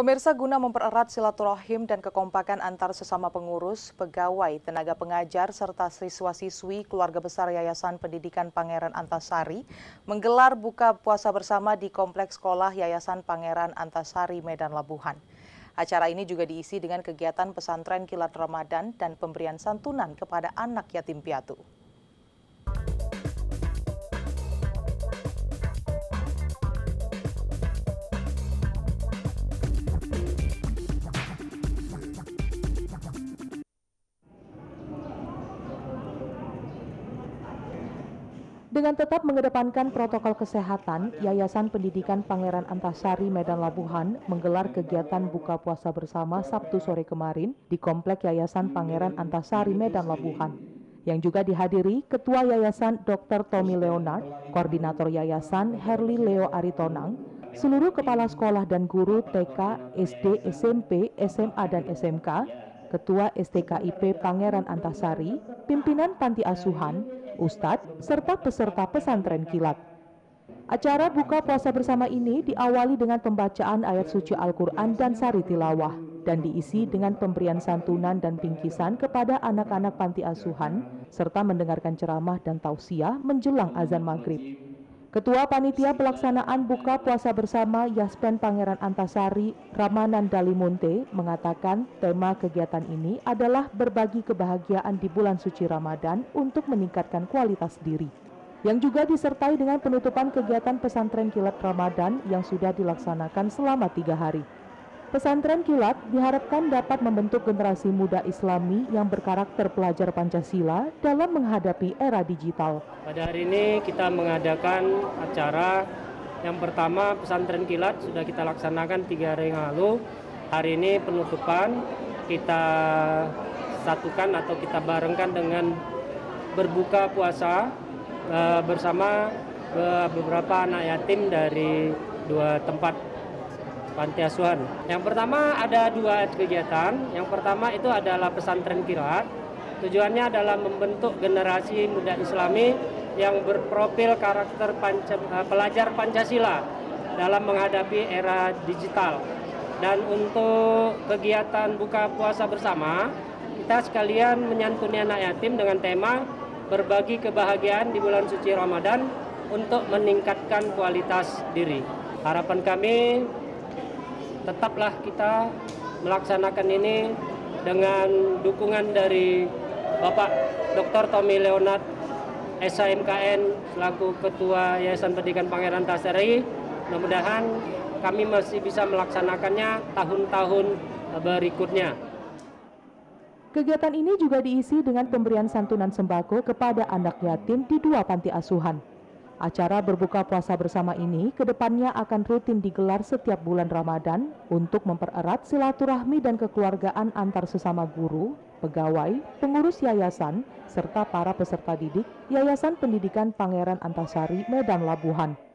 Pemirsa, guna mempererat silaturahim dan kekompakan antar sesama pengurus, pegawai, tenaga pengajar, serta siswa-siswi keluarga besar Yayasan Pendidikan Pangeran Antasari menggelar buka puasa bersama di Kompleks Sekolah Yayasan Pangeran Antasari, Medan Labuhan. Acara ini juga diisi dengan kegiatan pesantren kilat Ramadan dan pemberian santunan kepada anak yatim piatu. Dengan tetap mengedepankan protokol kesehatan, Yayasan Pendidikan Pangeran Antasari Medan Labuhan menggelar kegiatan buka puasa bersama Sabtu sore kemarin di Komplek Yayasan Pangeran Antasari Medan Labuhan, yang juga dihadiri Ketua Yayasan Dr. Tommy Leonard, Koordinator Yayasan Herli Leo Aritonang, seluruh kepala sekolah dan guru TK, SD, SMP, SMA, dan SMK, Ketua STKIP Pangeran Antasari, pimpinan Panti Asuhan, Ustadz, serta peserta pesantren kilat. Acara buka puasa bersama ini diawali dengan pembacaan ayat suci Al-Quran dan sari tilawah, dan diisi dengan pemberian santunan dan bingkisan kepada anak-anak panti asuhan, serta mendengarkan ceramah dan tausiah menjelang azan maghrib. Ketua Panitia Pelaksanaan Buka Puasa Bersama Yaspen Pangeran Antasari, Ramanan Dalimunte, mengatakan tema kegiatan ini adalah berbagi kebahagiaan di bulan suci Ramadan untuk meningkatkan kualitas diri, yang juga disertai dengan penutupan kegiatan pesantren kilat Ramadan yang sudah dilaksanakan selama 3 hari. Pesantren kilat diharapkan dapat membentuk generasi muda Islami yang berkarakter pelajar Pancasila dalam menghadapi era digital. Pada hari ini kita mengadakan acara yang pertama pesantren kilat sudah kita laksanakan 3 hari yang lalu. Hari ini penutupan kita satukan atau kita barengkan dengan berbuka puasa bersama beberapa anak yatim dari 2 tempat. Panti Asuhan. Yang pertama ada 2 kegiatan. Yang pertama itu adalah pesantren kilat. Tujuannya adalah membentuk generasi muda Islami yang berprofil karakter pelajar Pancasila dalam menghadapi era digital. Dan untuk kegiatan buka puasa bersama, kita sekalian menyantuni anak yatim dengan tema berbagi kebahagiaan di bulan suci Ramadan untuk meningkatkan kualitas diri. Harapan kami tetaplah kita melaksanakan ini dengan dukungan dari Bapak Dr. Tommy Leonard, SHMKN, selaku Ketua Yayasan Pendidikan Pangeran Antasari. Mudah-mudahan kami masih bisa melaksanakannya tahun-tahun berikutnya. Kegiatan ini juga diisi dengan pemberian santunan sembako kepada anak yatim di 2 panti asuhan. Acara berbuka puasa bersama ini kedepannya akan rutin digelar setiap bulan Ramadan untuk mempererat silaturahmi dan kekeluargaan antar sesama guru, pegawai, pengurus yayasan, serta para peserta didik Yayasan Pendidikan Pangeran Antasari Medan Labuhan.